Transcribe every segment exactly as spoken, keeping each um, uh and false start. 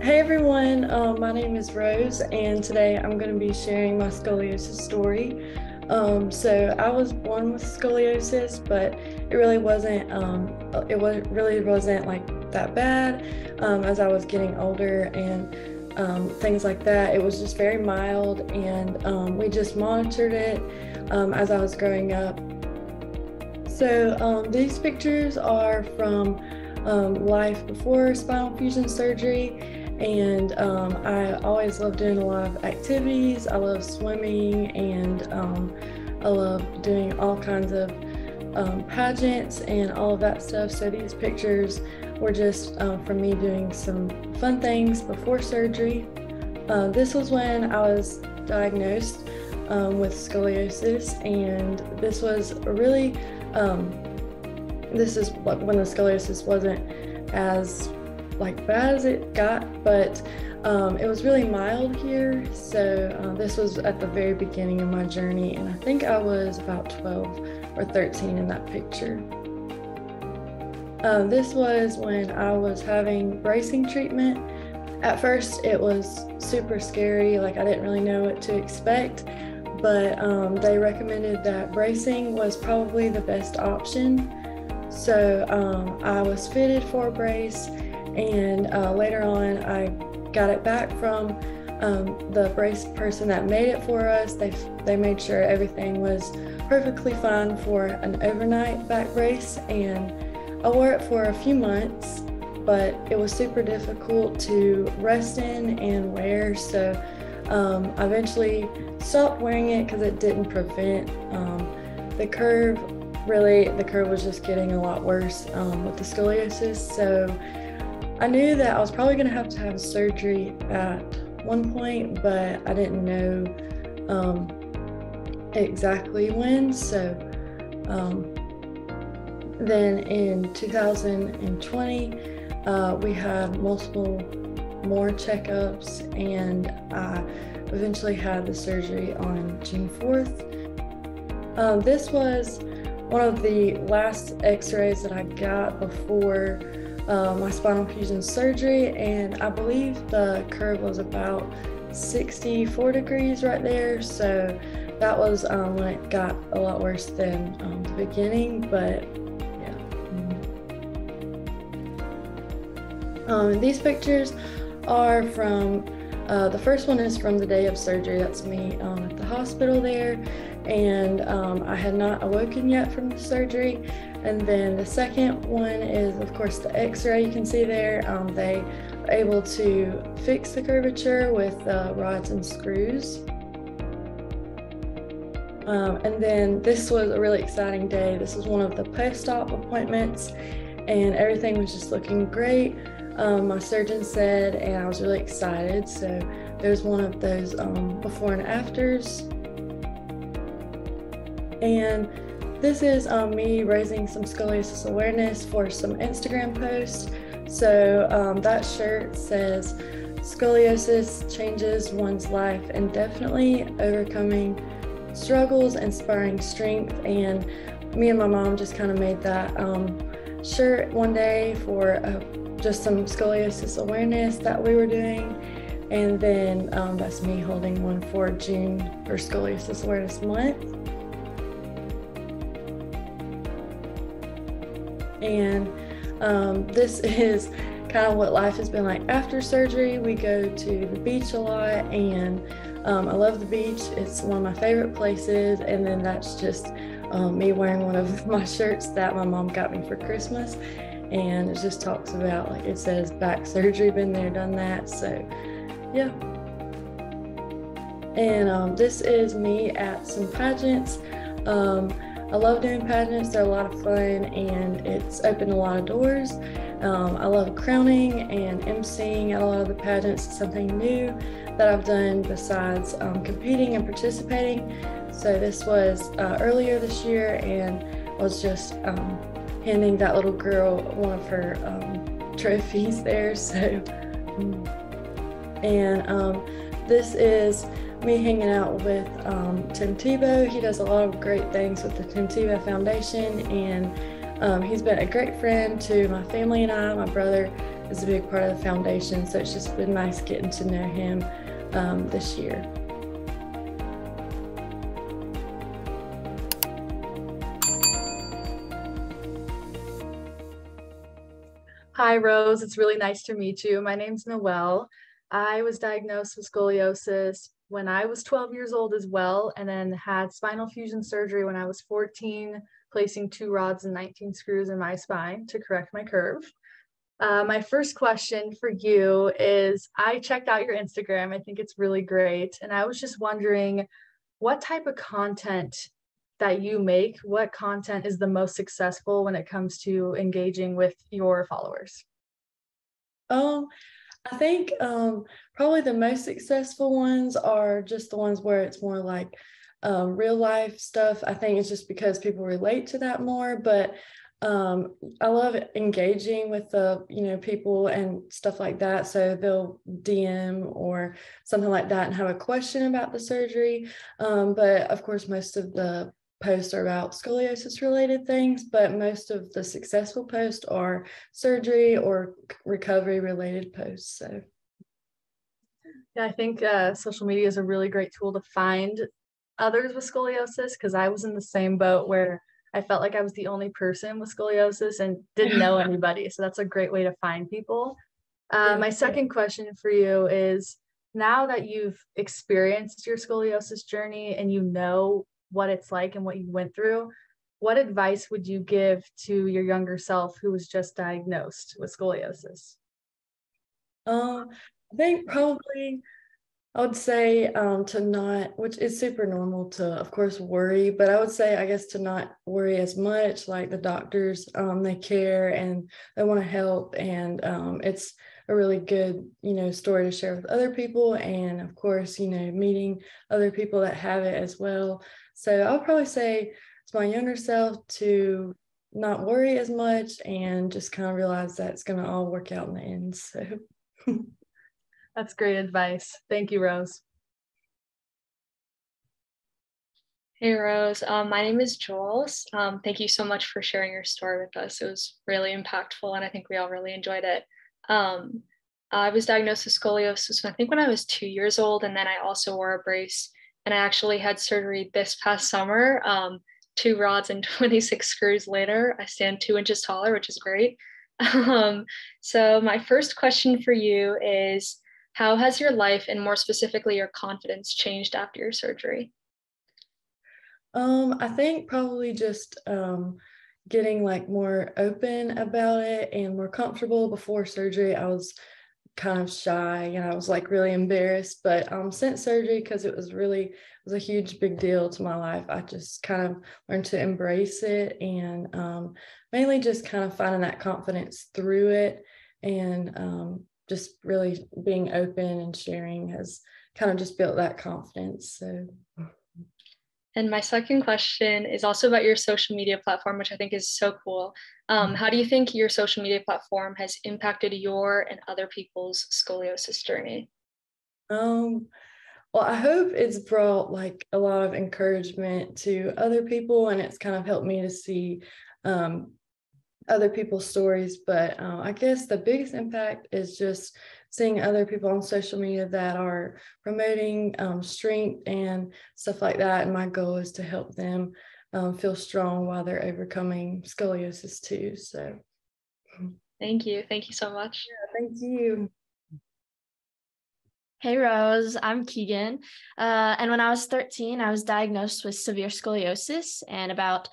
Hey everyone, uh, my name is Rose, and today I'm going to be sharing my scoliosis story. Um, so I was born with scoliosis, but it really wasn't, um, it was, really wasn't like that bad um, as I was getting older and um, things like that. It was just very mild, and um, we just monitored it um, as I was growing up. So um, these pictures are from um, life before spinal fusion surgery. And um, I always love doing a lot of activities. I love swimming, and um, I love doing all kinds of um, pageants and all of that stuff. So these pictures were just um, from me doing some fun things before surgery. Uh, this was when I was diagnosed um, with scoliosis, and this was really, um, this is when the scoliosis wasn't as like bad as it got, but um, it was really mild here. So uh, this was at the very beginning of my journey, and I think I was about twelve or thirteen in that picture. Uh, this was when I was having bracing treatment. At first it was super scary, like I didn't really know what to expect, but um, they recommended that bracing was probably the best option. So um, I was fitted for a brace, and uh, later on I got it back from um, the brace person that made it for us. They, they made sure everything was perfectly fine for an overnight back brace, and I wore it for a few months, but it was super difficult to rest in and wear, so um, I eventually stopped wearing it because it didn't prevent um, the curve. Really, the curve was just getting a lot worse um, with the scoliosis, so I knew that I was probably going to have to have surgery at one point, but I didn't know um, exactly when. So um, then in two thousand twenty, uh, we had multiple more checkups, and I eventually had the surgery on June fourth. Uh, this was one of the last x-rays that I got before Uh, my spinal fusion surgery, and I believe the curve was about sixty-four degrees right there, so that was um, when it got a lot worse than um, the beginning, but yeah. Mm-hmm. Um, these pictures are from, uh, the first one is from the day of surgery. That's me um, at the hospital there, and um, I had not awoken yet from the surgery. And then the second one is, of course, the x-ray you can see there. Um, they are able to fix the curvature with uh, rods and screws. Um, and then this was a really exciting day. This was one of the post-op appointments, and everything was just looking great. Um, my surgeon said, and I was really excited. So there's one of those um, before and afters. And this is um, me raising some scoliosis awareness for some Instagram posts. So um, that shirt says, "Scoliosis changes one's life indefinitely, overcoming struggles, inspiring strength." And me and my mom just kind of made that um, shirt one day for uh, just some scoliosis awareness that we were doing. And then um, that's me holding one for June for Scoliosis Awareness Month. And um, this is kind of what life has been like after surgery. We go to the beach a lot, and um, I love the beach. It's one of my favorite places. And then that's just um, me wearing one of my shirts that my mom got me for Christmas. And it just talks about, like it says, back surgery, been there, done that. So yeah. And um, this is me at some pageants. Um, I love doing pageants, they're a lot of fun, and it's opened a lot of doors. Um, I love crowning and emceeing at a lot of the pageants. It's something new that I've done besides um, competing and participating. So this was uh, earlier this year, and I was just um, handing that little girl one of her um, trophies there. So, and um, this is me hanging out with um, Tim Tebow. He does a lot of great things with the Tim Tebow Foundation, and um, he's been a great friend to my family and I. My brother is a big part of the foundation, so it's just been nice getting to know him um, this year. Hi Rose, it's really nice to meet you. My name's Noelle. I was diagnosed with scoliosis when I was twelve years old as well, and then had spinal fusion surgery when I was fourteen, placing two rods and nineteen screws in my spine to correct my curve. Uh, my first question for you is, I checked out your Instagram. I think it's really great. And I was just wondering what type of content that you make, what content is the most successful when it comes to engaging with your followers? Oh, I think um, probably the most successful ones are just the ones where it's more like um, real life stuff. I think it's just because people relate to that more, but um, I love engaging with the, you know, people and stuff like that. So they'll D M or something like that and have a question about the surgery. Um, but of course, most of the posts are about scoliosis related things, but most of the successful posts are surgery or recovery related posts. So yeah, I think uh, social media is a really great tool to find others with scoliosis, because I was in the same boat where I felt like I was the only person with scoliosis and didn't know anybody. So that's a great way to find people. Uh, my second question for you is, now that you've experienced your scoliosis journey and you know what it's like and what you went through, what advice would you give to your younger self who was just diagnosed with scoliosis? Um, I think probably I would say um, to not, which is super normal to, of course, worry, but I would say, I guess, to not worry as much. Like, the doctors, um, they care and they want to help, and um, it's a really good, you know, story to share with other people, and of course, you know, meeting other people that have it as well. So I'll probably say to my younger self to not worry as much and just kind of realize that it's going to all work out in the end. So that's great advice. Thank you, Rose. Hey, Rose. Um, my name is Jules. Um, thank you so much for sharing your story with us. It was really impactful, and I think we all really enjoyed it. Um, I was diagnosed with scoliosis, I think, when I was two years old, and then I also wore a brace, and I actually had surgery this past summer. Um, two rods and twenty-six screws later, I stand two inches taller, which is great. Um, so my first question for you is, how has your life, and more specifically your confidence, changed after your surgery? Um, I think probably just um, getting like more open about it and more comfortable. Before surgery, I was kind of shy and I was like really embarrassed, but um, since surgery, because it was really, it was a huge big deal to my life, I just kind of learned to embrace it, and um, mainly just kind of finding that confidence through it, and um, just really being open and sharing has kind of just built that confidence. So. And my second question is also about your social media platform, which I think is so cool. Um, how do you think your social media platform has impacted your and other people's scoliosis journey? Um, well, I hope it's brought like a lot of encouragement to other people, and it's kind of helped me to see um, other people's stories. But uh, I guess the biggest impact is just seeing other people on social media that are promoting um, strength and stuff like that. And my goal is to help them um, feel strong while they're overcoming scoliosis too. So thank you. Thank you so much. Yeah, thank you. Hey, Rose, I'm Keegan. Uh, and when I was thirteen, I was diagnosed with severe scoliosis, and about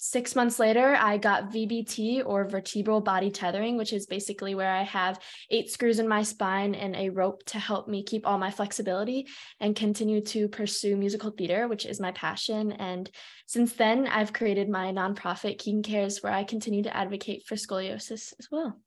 six months later, I got V B T, or vertebral body tethering, which is basically where I have eight screws in my spine and a rope to help me keep all my flexibility and continue to pursue musical theater, which is my passion. And since then, I've created my nonprofit, Keen Cares, where I continue to advocate for scoliosis as well.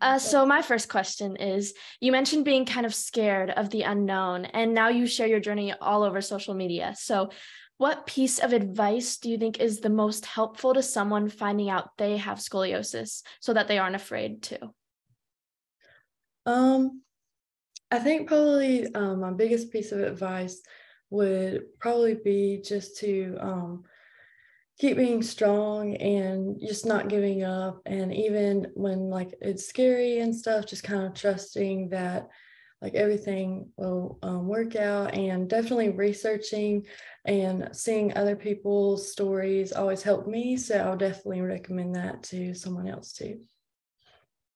Uh, so my first question is, you mentioned being kind of scared of the unknown, and now you share your journey all over social media. So what piece of advice do you think is the most helpful to someone finding out they have scoliosis so that they aren't afraid to? Um, I think probably um, my biggest piece of advice would probably be just to um, keep being strong and just not giving up. And even when like it's scary and stuff, just kind of trusting that like everything will um, work out. And definitely researching and seeing other people's stories always helped me. So I'll definitely recommend that to someone else too.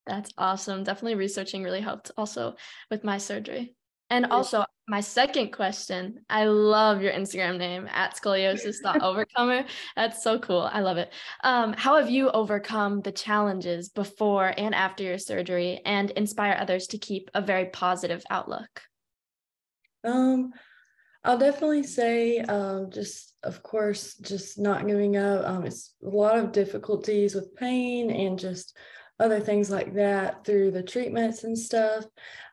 That's awesome. Definitely researching really helped also with my surgery. And also my second question, I love your Instagram name at scoliosis dot overcomer. That's so cool. I love it. Um, how have you overcome the challenges before and after your surgery and inspire others to keep a very positive outlook? Um, I'll definitely say um, just, of course, just not giving up. Um, it's a lot of difficulties with pain and just other things like that through the treatments and stuff.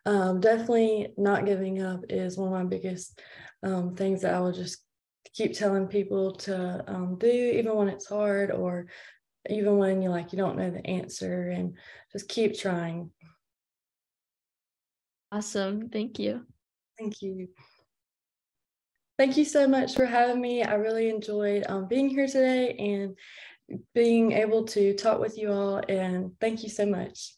Um, definitely not giving up is one of my biggest um, things that I will just keep telling people to um, do, even when it's hard or even when you like you don't know the answer, and just keep trying. Awesome. Thank you. Thank you. Thank you so much for having me. I really enjoyed um, being here today and being able to talk with you all, and thank you so much.